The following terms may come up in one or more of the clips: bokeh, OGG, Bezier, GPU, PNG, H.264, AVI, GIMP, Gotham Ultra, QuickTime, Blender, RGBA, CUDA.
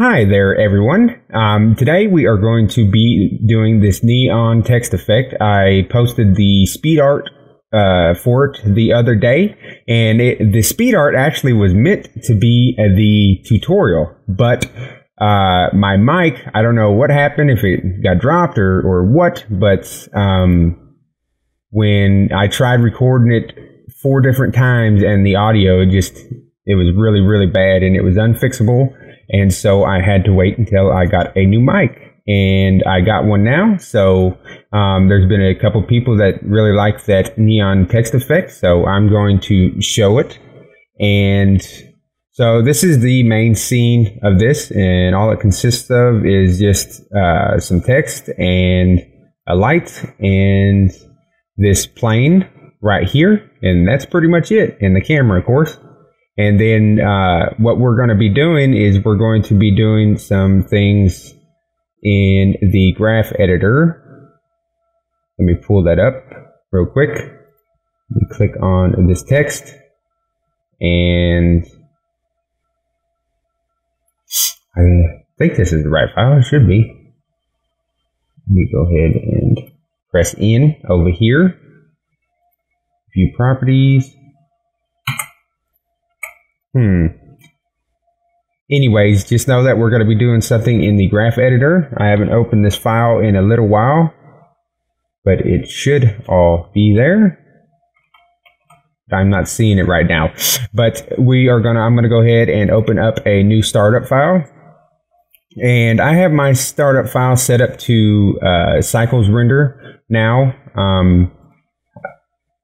Hi there, everyone. Today we are going to be doing this neon text effect. I posted the speed art for it the other day, and the speed art actually was meant to be the tutorial, but my mic, I don't know what happened, if it got dropped or what, but when I tried recording it 4 different times and the audio it was really, really bad and it was unfixable. And so I had to wait until I got a new mic, and I got one now. So there's been a couple people that really like that neon text effect. So I'm going to show it. And so this is the main scene of this, and all it consists of is just some text and a light and this plane right here. And that's pretty much it, and the camera, of course. And then what we're going to be doing is we're going to be doing some things in the graph editor. Let me pull that up real quick. Let me click on this text. And I think this is the right file. It should be. Let me go ahead and press N over here. View properties. Anyways, just know that we're going to be doing something in the graph editor. I haven't opened this file in a little while, but it should all be there. I'm not seeing it right now, but I'm going to go ahead and open up a new startup file. And I have my startup file set up to cycles render now.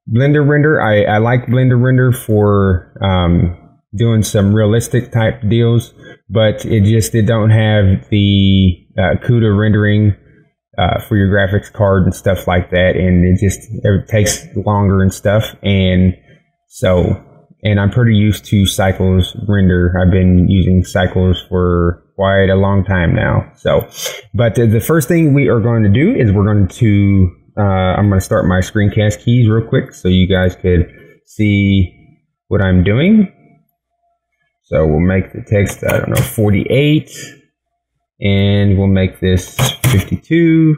Blender render, I like Blender render for doing some realistic type deals, but it don't have the CUDA rendering for your graphics card and stuff like that, and it takes longer and stuff. And so, and I'm pretty used to cycles render. I've been using cycles for quite a long time now. So, but the first thing we are going to do is I'm going to start my screencast keys real quick so you guys could see what I'm doing. So we'll make the text, I don't know, 48, and we'll make this 52,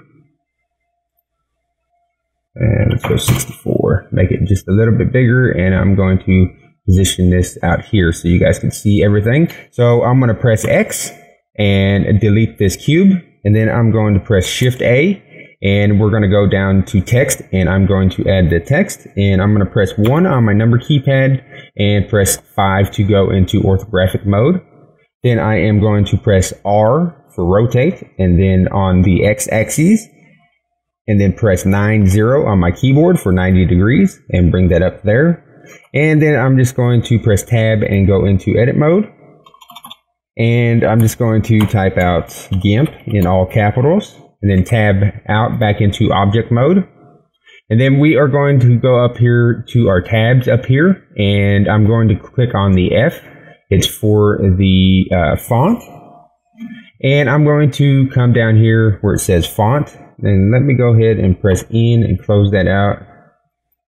and let's go 64. Make it just a little bit bigger, and I'm going to position this out here so you guys can see everything. So I'm going to press X and delete this cube, and then I'm going to press Shift A, and we're going to go down to text, and I'm going to add the text, and I'm going to press 1 on my number keypad and press 5 to go into orthographic mode. Then I am going to press R for rotate, and then on the X axis, and then press 90 on my keyboard for 90 degrees and bring that up there. And then I'm just going to press tab and go into edit mode. And I'm just going to type out GIMP in all capitals, and then tab out back into object mode. And then we are going to go up here to our tabs up here, and I'm going to click on the F. It's for the font. And I'm going to come down here where it says font, and let me go ahead and press N and close that out.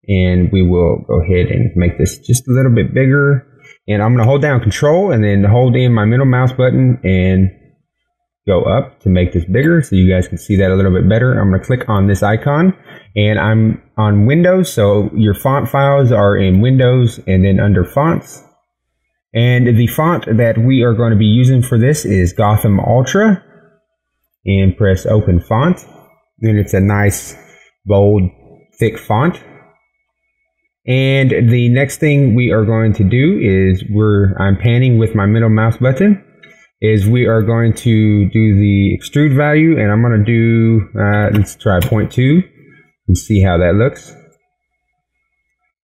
And we will go ahead and make this just a little bit bigger. And I'm going to hold down Control and then hold in my middle mouse button and go up to make this bigger so you guys can see that a little bit better. I'm going to click on this icon, and I'm on Windows, so your font files are in Windows and then under fonts. And the font that we are going to be using for this is Gotham Ultra, and press open font. Then it's a nice bold thick font. And the next thing we are going to do is I'm panning with my middle mouse button. We are going to do the extrude value, and I'm going to do, let's try 0.2 and see how that looks.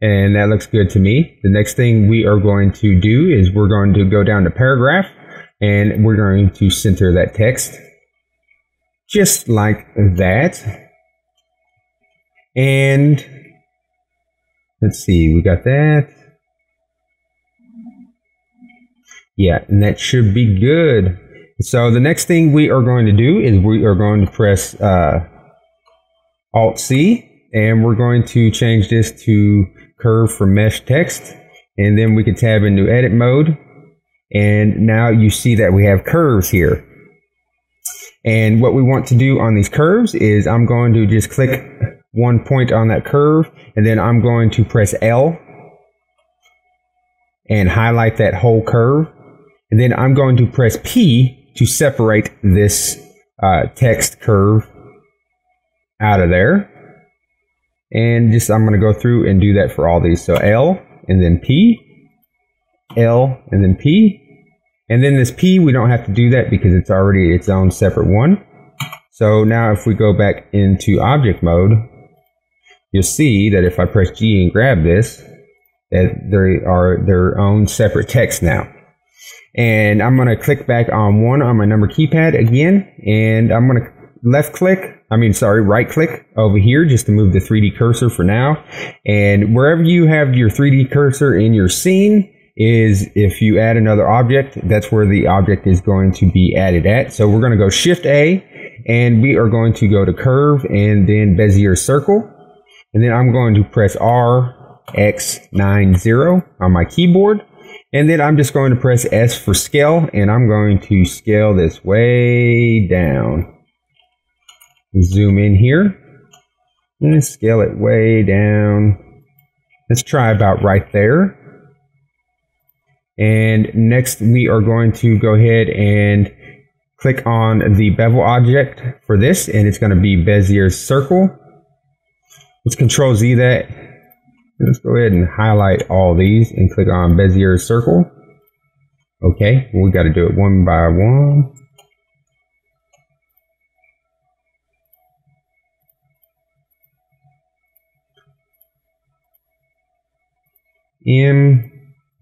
And that looks good to me. The next thing we are going to do is we're going to go down to paragraph, and we're going to center that text just like that. And let's see, we got that. Yeah, and that should be good. So the next thing we are going to do is we are going to press Alt-C, and we're going to change this to curve for mesh text. And then we can tab into edit mode, And now you see that we have curves here. And what we want to do on these curves is I'm going to just click one point on that curve, and then I'm going to press L and highlight that whole curve. And then I'm going to press P to separate this text curve out of there. And just I'm going to go through and do that for all these. So L and then P, L and then P. And then this P, we don't have to do that because it's already its own separate one. So now if we go back into object mode, you'll see that if I press G and grab this, that they are their own separate text now. And I'm going to click back on one on my number keypad again, and I'm going to right click over here just to move the 3D cursor for now. And wherever you have your 3D cursor in your scene, is if you add another object, that's where the object is going to be added at. So we're going to go Shift A, and we are going to go to curve and then Bezier circle, and then I'm going to press RX90 on my keyboard, and then I'm just going to press S for scale, and I'm going to scale this way down, zoom in here, and scale it way down. Let's try about right there. And next we are going to go ahead and click on the bevel object for this, and it's going to be Bezier circle. Let's Control Z that. Let's go ahead and highlight all these and click on Bezier circle. Okay, we got to do it one by one.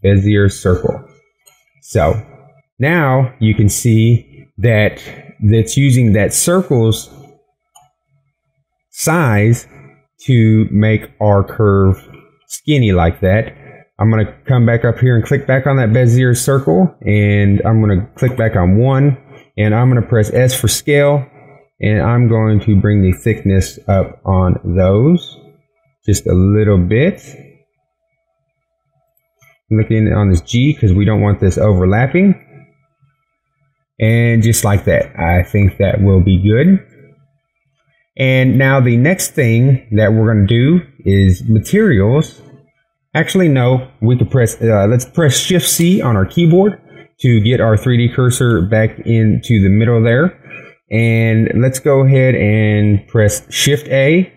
Bezier circle. So now you can see that that's using that circle's size to make our curve skinny like that. I'm going to come back up here and click back on that Bezier circle, and I'm going to click back on one, and I'm going to press S for scale, and I'm going to bring the thickness up on those just a little bit. Looking on this G because we don't want this overlapping, and just like that, I think that will be good. And now the next thing that we're going to do is materials. Actually, no, we could press let's press Shift C on our keyboard to get our 3D cursor back into the middle there, and let's go ahead and press Shift A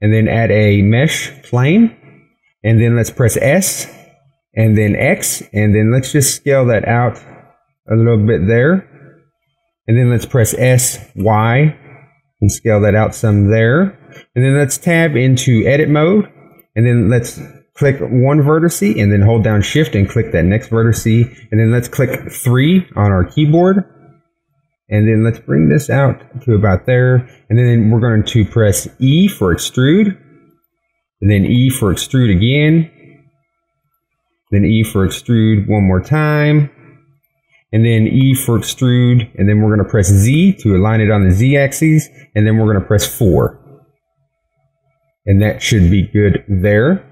and then add a mesh plane, and then let's press S and then X, and then let's just scale that out a little bit there, and then let's press S, Y, and scale that out some there, and then let's tab into edit mode, and then let's click one vertex, and then hold down Shift and click that next vertex, and then let's click 3 on our keyboard, and then let's bring this out to about there, and then we're going to press E for extrude, and then E for extrude again, then E for extrude one more time, and then E for extrude, and then we're going to press Z to align it on the Z axis, and then we're going to press 4. And that should be good there.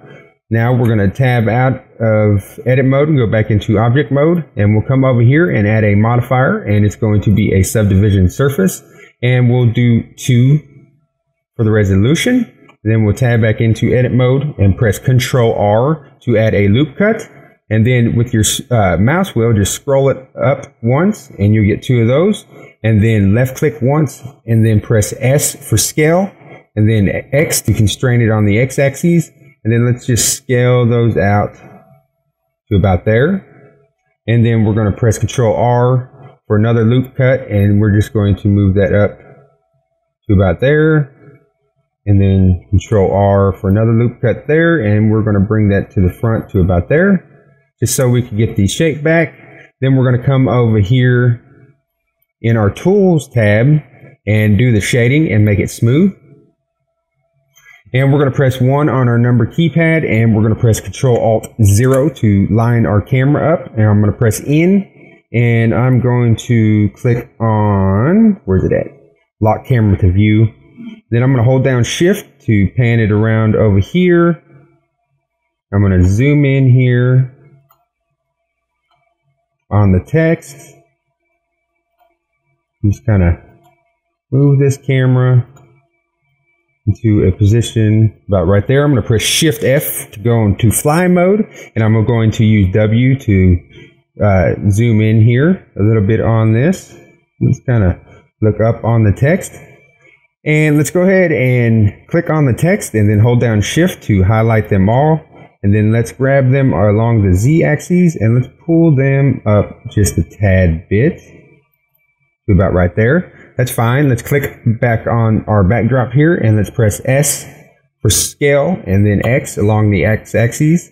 Now we're going to tab out of edit mode and go back into object mode, and we'll come over here and add a modifier, and it's going to be a subdivision surface, and we'll do 2 for the resolution. Then we'll tab back into edit mode and press Control R to add a loop cut. And then with your mouse wheel, just scroll it up once and you'll get 2 of those. And then left click once and then press S for scale. And then X to constrain it on the X axis. And then let's just scale those out to about there. And then we're going to press Control R for another loop cut. And we're just going to move that up to about there. And then Control R for another loop cut there, and we're going to bring that to the front to about there just so we can get the shape back. Then we're going to come over here in our tools tab and do the shading and make it smooth, and we're going to press 1 on our number keypad, and we're going to press Control Alt 0 to line our camera up, and I'm going to press N, and I'm going to click on, where's it at, lock camera to view. Then I'm going to hold down Shift to pan it around over here. I'm going to zoom in here on the text. Just kind of move this camera into a position about right there. I'm going to press Shift F to go into fly mode, and I'm going to use W to zoom in here a little bit on this. Let's kind of look up on the text, and let's go ahead and click on the text and then hold down Shift to highlight them all, and then let's grab them along the Z axis and let's pull them up just a tad bit to about right there. That's fine. Let's click back on our backdrop here and let's press S for scale and then X along the X axis,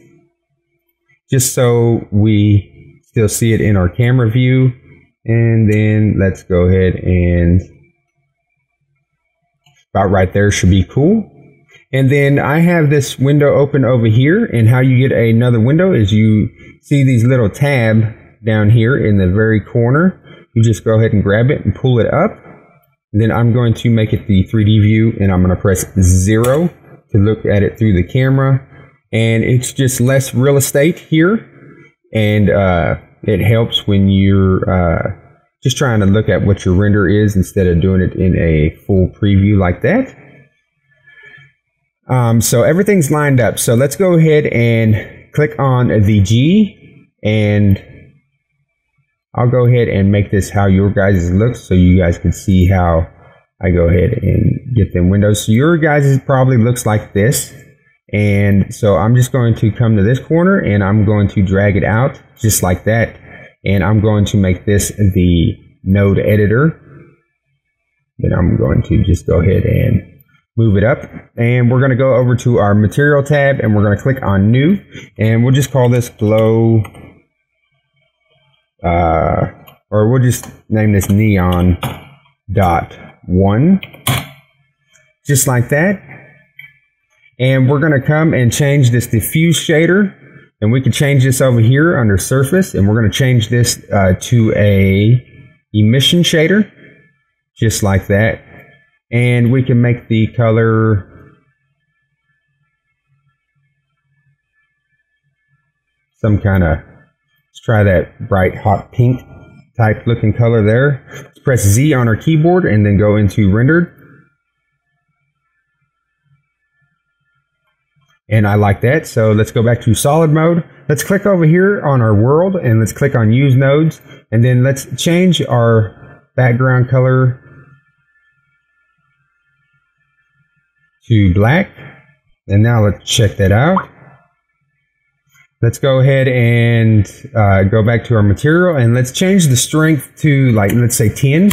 just so we still see it in our camera view. And then let's go ahead and about right there should be cool. And then I have this window open over here, and how you get another window is you see these little tab down here in the very corner. You just go ahead and grab it and pull it up. Then I'm going to make it the 3D view, and I'm going to press 0 to look at it through the camera. And it's just less real estate here, and it helps when you're just trying to look at what your render is instead of doing it in a full preview like that. So everything's lined up. So let's go ahead and click on the G, and I'll go ahead and make this how your guys' looks so you guys can see how I go ahead and get them windows. So your guys' probably looks like this. And so I'm just going to come to this corner and I'm going to drag it out just like that. And I'm going to make this the node editor. Then I'm going to just go ahead and move it up. And we're going to go over to our material tab and we're going to click on new. And we'll just call this glow. Or we'll just name this neon dot one, just like that. And we're going to come and change this diffuse shader, and we can change this over here under surface, and we're going to change this to a emission shader, just like that. And we can make the color some kind of, let's try that bright hot pink type looking color there. Let's press Z on our keyboard and then go into rendered. And I like that. So let's go back to solid mode. Let's click over here on our world and let's click on use nodes. And then let's change our background color to black. And now let's check that out. Let's go ahead and go back to our material and let's change the strength to, like, let's say 10.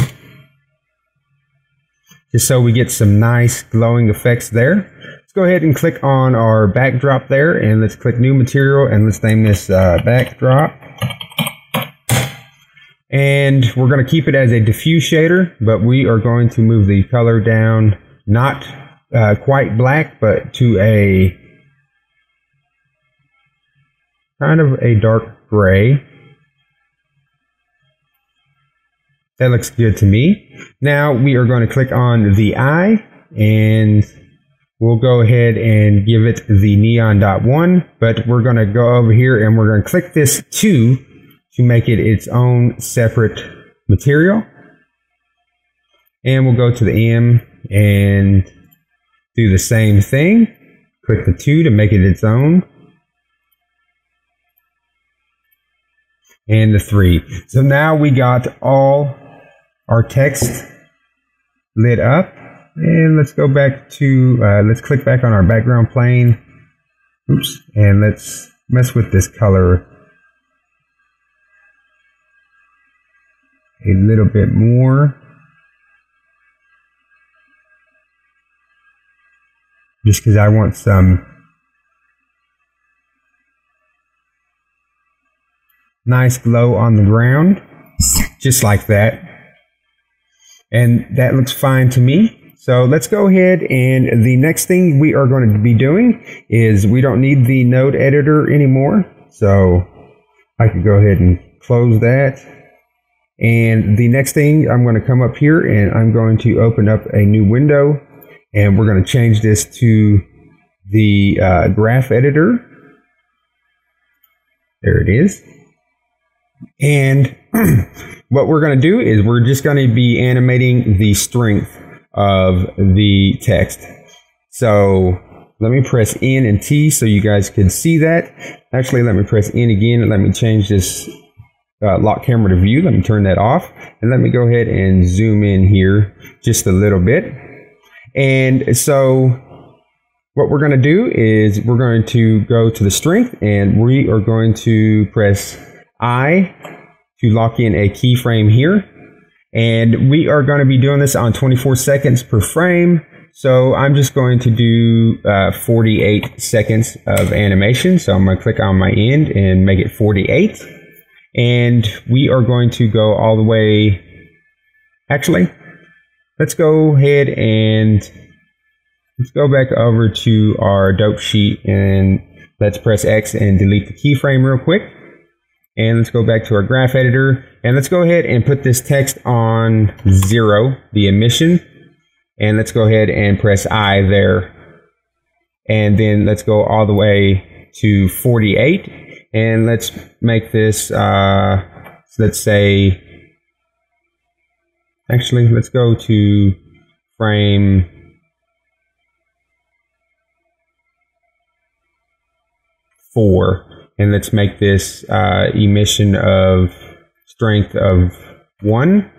Just so we get some nice glowing effects there. Let's go ahead and click on our backdrop there and let's click new material and let's name this backdrop. And we're going to keep it as a diffuse shader, but we are going to move the color down, not quite black, but to a kind of a dark gray. That looks good to me. Now we are going to click on the eye and we'll go ahead and give it the neon dot one, but we're going to go over here and we're going to click this 2 to make it its own separate material. And we'll go to the M and do the same thing. Click the 2 to make it its own. And the 3. So now we got all our text lit up. And let's go back to, let's click back on our background plane. Oops. And let's mess with this color a little bit more. Just because I want some nice glow on the ground, just like that. And that looks fine to me. So let's go ahead, and the next thing we are going to be doing is we don't need the node editor anymore. So I can go ahead and close that. And the next thing, I'm going to come up here and I'm going to open up a new window, and we're going to change this to the graph editor. There it is. And what we're going to do is we're just going to be animating the strength of the text. So let me press N and T so you guys can see that. Actually, let me press N again and let me change this lock camera to view. Let me turn that off and let me go ahead and zoom in here just a little bit. And so what we're going to do is we're going to go to the strength and we are going to press I to lock in a keyframe here. And we are going to be doing this on 24 seconds per frame. So I'm just going to do 48 seconds of animation. So I'm going to click on my end and make it 48. And we are going to go all the way. Actually, let's go ahead and let's go back over to our dope sheet and let's press X and delete the keyframe real quick. And let's go back to our graph editor and let's go ahead and put this text on 0, the emission. And let's go ahead and press I there. And then let's go all the way to 48. And let's make this, let's say, actually, let's go to frame. And let's make this emission of strength of 1.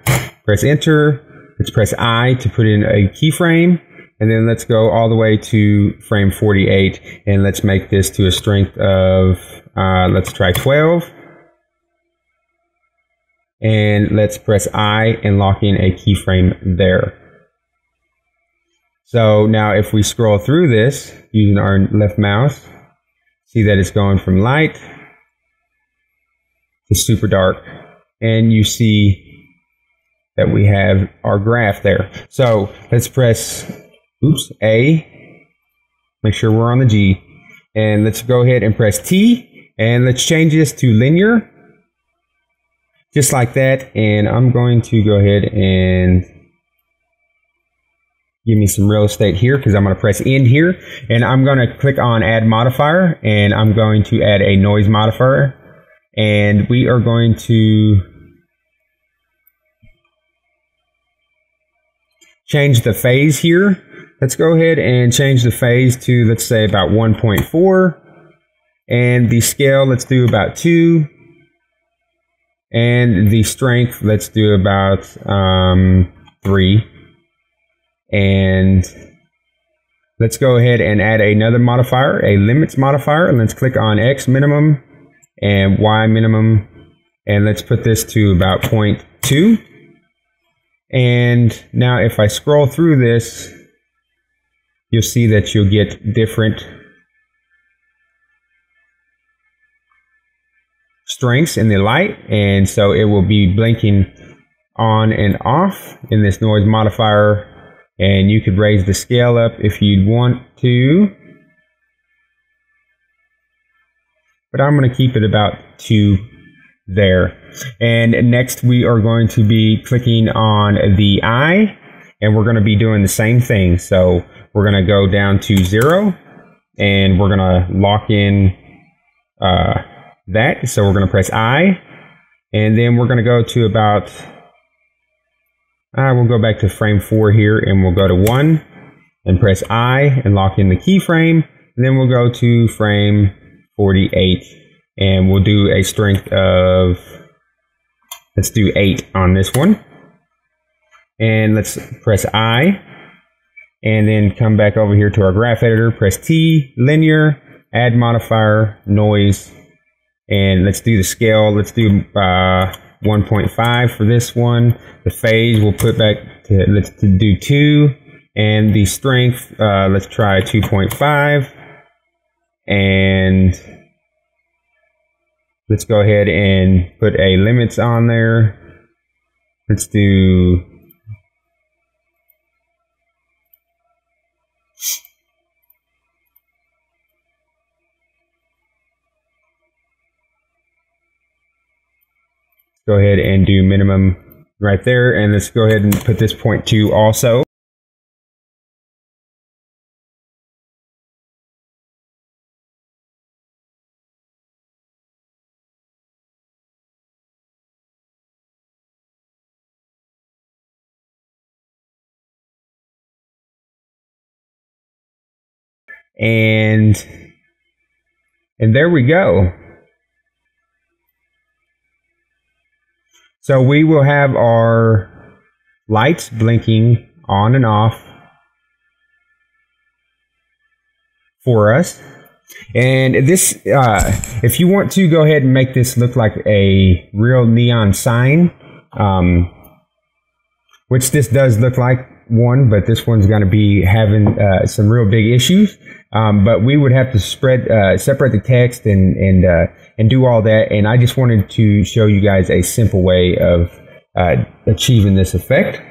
Press enter. Let's press I to put in a keyframe. And then let's go all the way to frame 48. And let's make this to a strength of, let's try 12. And let's press I and lock in a keyframe there. So now if we scroll through this using our left mouse, see that it's going from light to super dark. And you see that we have our graph there. So let's press, oops, A. Make sure we're on the G. And let's go ahead and press T. And let's change this to linear. Just like that. And I'm going to go ahead and give me some real estate here because I'm going to press end here and I'm going to click on add modifier and I'm going to add a noise modifier and we are going to change the phase here. Let's go ahead and change the phase to, let's say, about 1.4 and the scale, let's do about 2 and the strength, let's do about 3. And let's go ahead and add another modifier, a limits modifier, and let's click on X minimum and Y minimum and let's put this to about 0.2. And now if I scroll through this, you'll see that you'll get different strengths in the light, and so it will be blinking on and off in this noise modifier. And you could raise the scale up if you'd want to. But I'm going to keep it about 2 there. And next we are going to be clicking on the eye. And we're going to be doing the same thing. So we're going to go down to 0. And we're going to lock in that. So we're going to press I. And then we're going to go to about... we'll go back to frame 4 here and we'll go to 1 and press I and lock in the keyframe. And then we'll go to frame 48 and we'll do a strength of, let's do 8 on this one. And let's press I and then come back over here to our graph editor, press T, linear, add modifier, noise. And let's do the scale, let's do 1.5 for this one. The phase we'll put back to, let's do 2. And the strength, let's try 2.5. And let's go ahead and put a limits on there. Let's do 0.2 right there, and let's go ahead and put this 0.2 also. And there we go. So we will have our lights blinking on and off for us. And this, if you want to go ahead and make this look like a real neon sign, which this does look like one, but this one's going to be having some real big issues. But we would have to separate the text and do all that. And I just wanted to show you guys a simple way of achieving this effect.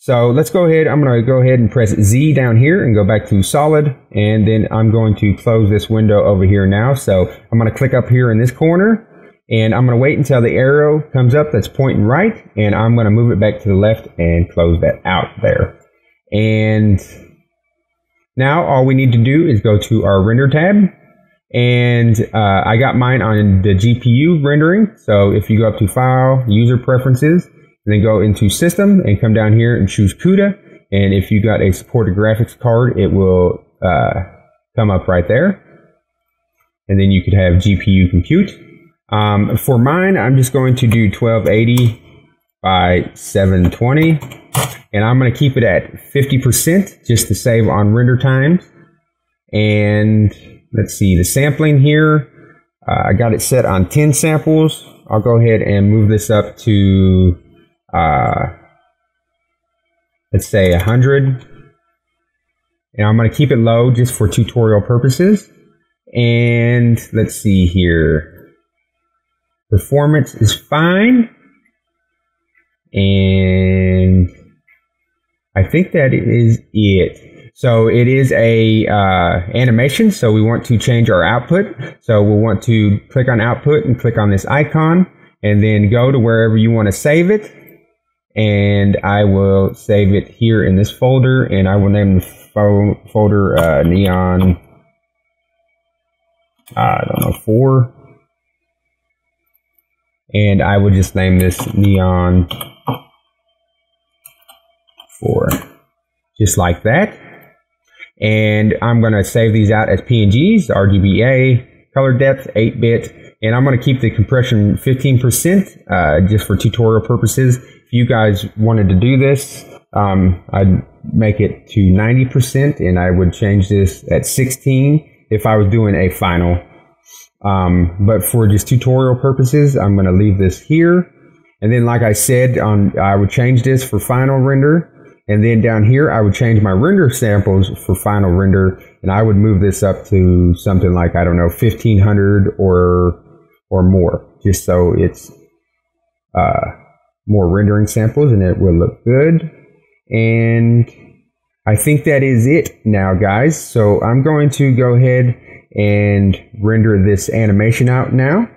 So let's go ahead. I'm going to go ahead and press Z down here and go back to solid. And then I'm going to close this window over here now. So I'm going to click up here in this corner. And I'm going to wait until the arrow comes up that's pointing right. And I'm going to move it back to the left and close that out there. And now all we need to do is go to our render tab. And I got mine on the GPU rendering. So if you go up to File, User Preferences, and then go into System and come down here and choose CUDA. And if you got a supported graphics card, it will come up right there. And then you could have GPU compute. For mine, I'm just going to do 1280 by 720. And I'm going to keep it at 50% just to save on render times. And let's see, the sampling here, I got it set on 10 samples. I'll go ahead and move this up to, let's say 100. And I'm going to keep it low just for tutorial purposes. And let's see here. Performance is fine, and I think that is it. So it is a animation, so we want to change our output. So we'll want to click on output and click on this icon, and then go to wherever you want to save it. And I will save it here in this folder, and I will name the folder Neon, I don't know, 4. And I would just name this Neon 4, just like that. And I'm going to save these out as PNGs, RGBA, color depth, 8-bit. And I'm going to keep the compression 15% just for tutorial purposes. If you guys wanted to do this, I'd make it to 90%, and I would change this at 16 if I was doing a final. But for just tutorial purposes, I'm going to leave this here. And then, like I said, I would change this for final render. And then down here, I would change my render samples for final render. And I would move this up to something like, I don't know, 1500 or more, just so it's more rendering samples and it will look good. And I think that is it now, guys. So I'm going to go ahead and render this animation out now,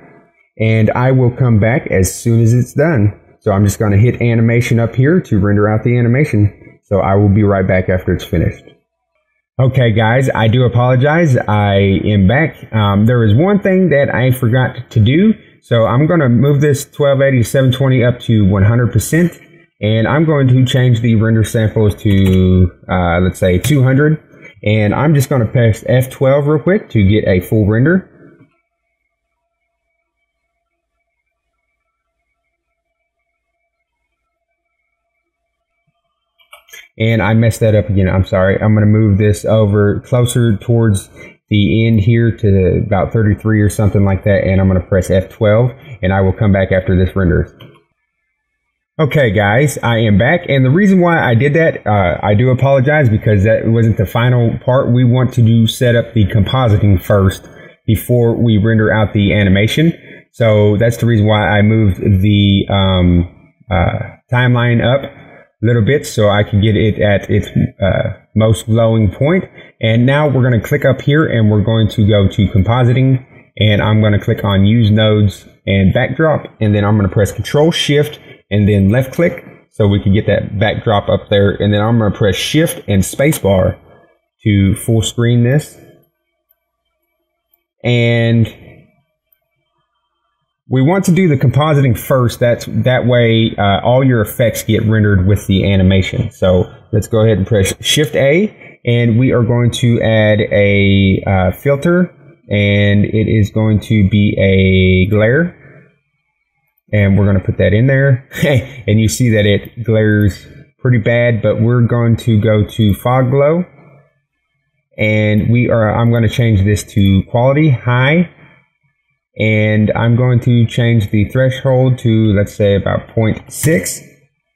and I will come back as soon as it's done. So I'm just going to hit animation up here to render out the animation. So I will be right back after it's finished. Okay guys, I do apologize, I am back. There is one thing that I forgot to do, so I'm going to move this 1280 720 up to 100%, and I'm going to change the render samples to let's say 200. And I'm just going to press F12 real quick to get a full render. And I messed that up again, I'm sorry. I'm going to move this over closer towards the end here to about 33 or something like that. And I'm going to press F12, and I will come back after this renders. Okay guys, I am back, and the reason why I did that, I do apologize, because that wasn't the final part. We want to set up the compositing first before we render out the animation. So that's the reason why I moved the timeline up a little bit, so I can get it at its most glowing point. And now we're going to click up here and we're going to go to compositing, and I'm going to click on use nodes and backdrop, and then I'm going to press Control Shift and then left click so we can get that backdrop up there. And then I'm going to press Shift and spacebar to full screen this. And we want to do the compositing first. That way all your effects get rendered with the animation. So let's go ahead and press Shift A, and we are going to add a filter, and it is going to be a glare, and we're going to put that in there. And you see that it glares pretty bad, but we're going to go to fog glow, and I'm going to change this to quality high, and I'm going to change the threshold to, let's say, about 0.6.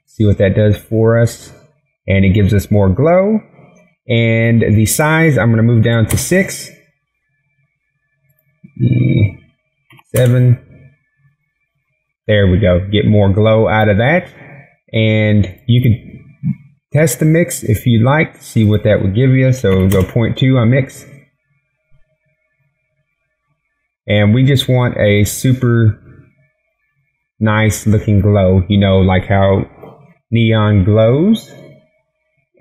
See what that does for us, and it gives us more glow. And the size, I'm going to move down to 6, 7. There we go. Get more glow out of that. And you can test the mix if you'd like, see what that would give you. So we'll go 0.2 on mix. And we just want a super nice looking glow, you know, like how neon glows.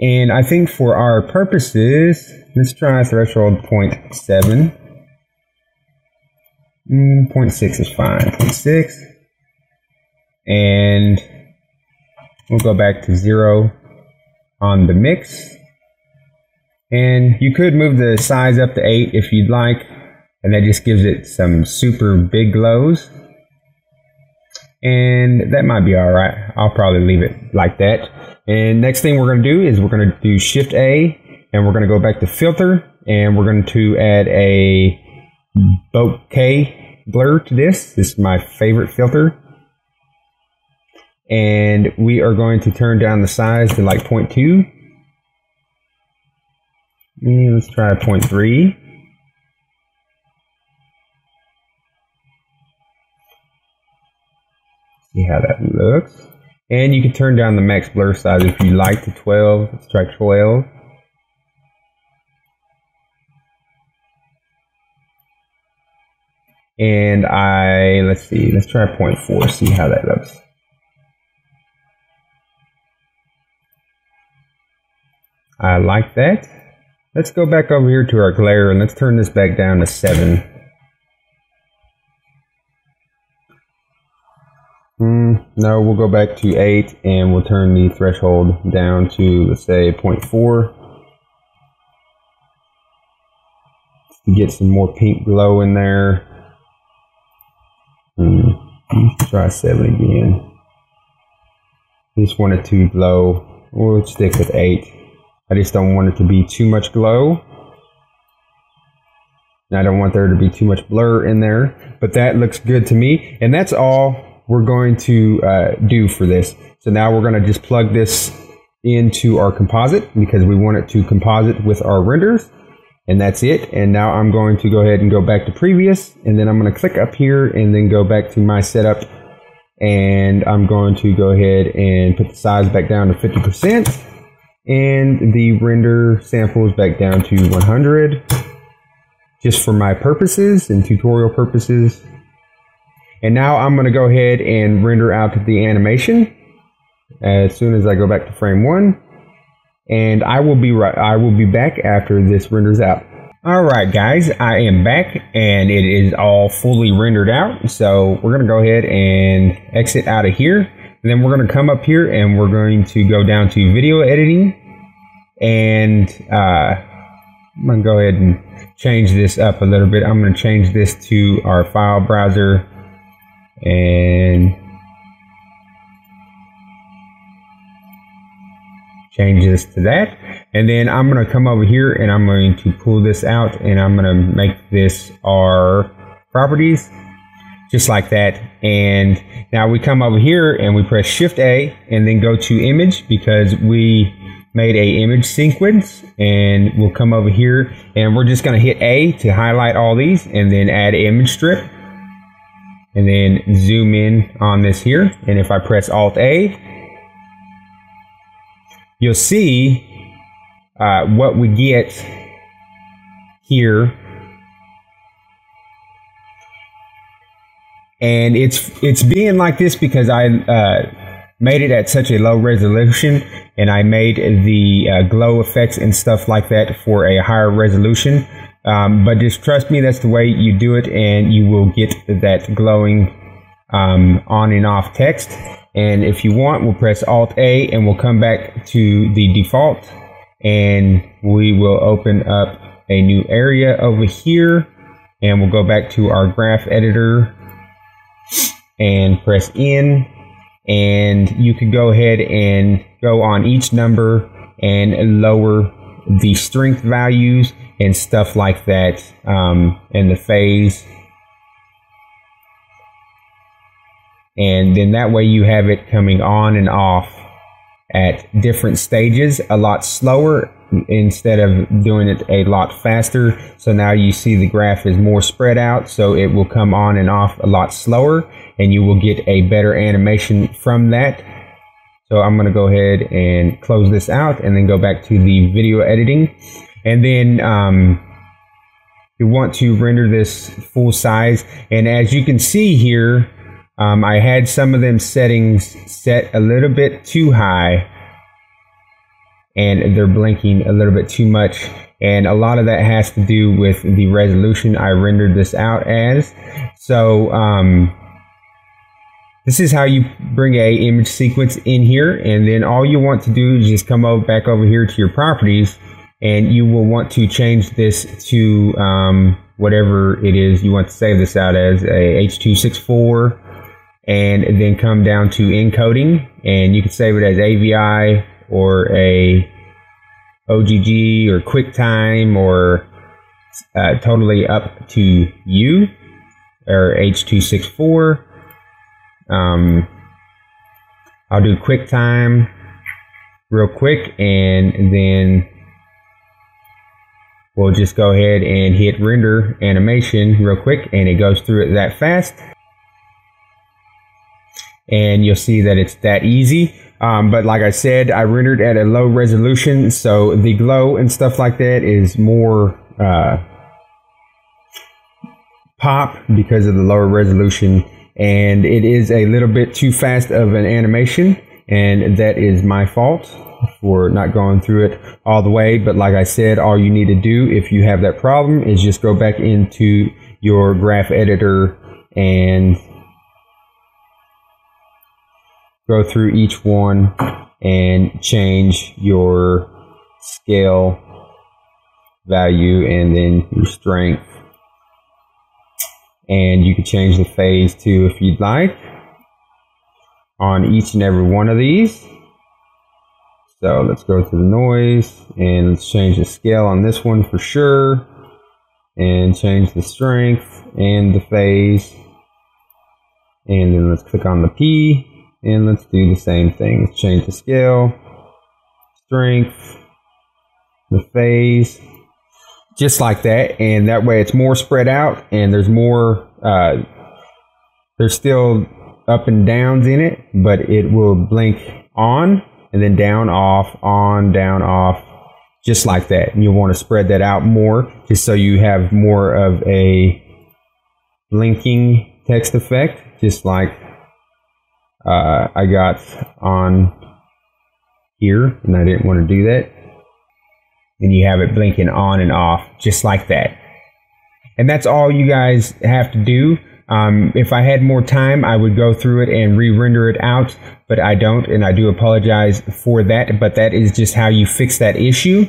And I think for our purposes, let's try threshold 0.7. 0.6 is fine, 0.6. And we'll go back to 0 on the mix. And you could move the size up to 8 if you'd like, and that just gives it some super big glows. And that might be all right. I'll probably leave it like that. And next thing we're going to do is we're going to do Shift A, and we're going to go back to Filter, and we're going to add a bokeh blur to this. This is my favorite filter. And we are going to turn down the size to like 0.2. And let's try 0.3. See how that looks. And you can turn down the max blur size if you like to 12. Let's try 12. And let's try 0.4, see how that looks. I like that. Let's go back over here to our glare, and let's turn this back down to 7. No, we'll go back to 8, and we'll turn the threshold down to, let's say, 0.4. To get some more pink glow in there. Let's try 7 again. Just want it to glow. We'll stick with 8. I just don't want it to be too much glow. And I don't want there to be too much blur in there. But that looks good to me. And that's all we're going to do for this. So now we're going to just plug this into our composite, because we want it to composite with our renders. And that's it. And now I'm going to go ahead and go back to previous, and then I'm going to click up here and then go back to my setup, and I'm going to go ahead and put the size back down to 50% and the render samples back down to 100, just for my purposes and tutorial purposes. And now I'm going to go ahead and render out the animation as soon as I go back to frame 1. And I will be back after this renders out. Alright guys, I am back, and it is all fully rendered out. So we're going to go ahead and exit out of here. And then we're going to come up here, and we're going to go down to video editing. And I'm going to go ahead and change this up a little bit. I'm going to change this to our file browser. And change this to that, and then I'm going to come over here and I'm going to pull this out, and I'm going to make this our properties, just like that. And now we come over here and we press Shift A and then go to image, because we made a image sequence. And we'll come over here and we're just going to hit A to highlight all these, and then add image strip, and then zoom in on this here. And if I press Alt A, you'll see what we get here, and it's being like this because I made it at such a low resolution, and I made the glow effects and stuff like that for a higher resolution. But just trust me, that's the way you do it, and you will get that glowing on and off text. And if you want, we'll press Alt A and we'll come back to the default, and we will open up a new area over here, and we'll go back to our graph editor and press N, and you can go ahead and go on each number and lower the strength values and stuff like that, and the phase, and then that way you have it coming on and off at different stages a lot slower instead of doing it a lot faster. So now you see the graph is more spread out, so it will come on and off a lot slower, and you will get a better animation from that. So I'm going to go ahead and close this out and then go back to the video editing, and then you want to render this full size. And as you can see here, I had some of them settings set a little bit too high, and they're blinking a little bit too much, and a lot of that has to do with the resolution I rendered this out as. So this is how you bring a image sequence in here, and then all you want to do is just come over back over here to your properties, and you will want to change this to whatever it is you want to save this out as, a H.264, and then come down to encoding, and you can save it as AVI or a OGG or QuickTime, or totally up to you, or H.264. I'll do QuickTime real quick, and then we'll just go ahead and hit render animation real quick, and it goes through it that fast, and you'll see that it's that easy. But like I said, I rendered at a low resolution, so the glow and stuff like that is more pop because of the lower resolution, and it is a little bit too fast of an animation, and that is my fault for not going through it all the way. But like I said, all you need to do if you have that problem is just go back into your graph editor and go through each one and change your scale value and then your strength, and you can change the phase too if you'd like on each and every one of these. So let's go to the noise and let's change the scale on this one for sure, and change the strength and the phase, and then let's click on the P and let's do the same thing. Let's change the scale, strength, the phase, just like that, and that way it's more spread out, and there's more there's still up and downs in it, but it will blink on and then down, off, on, down, off, just like that. And you'll want to spread that out more just so you have more of a blinking text effect, just like I got on here, and I didn't want to do that. And you have it blinking on and off just like that. And that's all you guys have to do. If I had more time, I would go through it and re-render it out, but I don't, and I do apologize for that, but that is just how you fix that issue.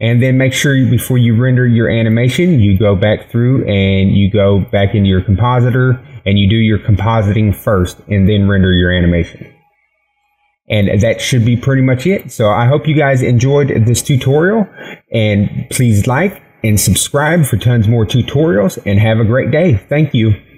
And then make sure before you render your animation, you go back through and you go back into your compositor and you do your compositing first and then render your animation. And that should be pretty much it. So I hope you guys enjoyed this tutorial, and please like and subscribe for tons more tutorials, and have a great day. Thank you.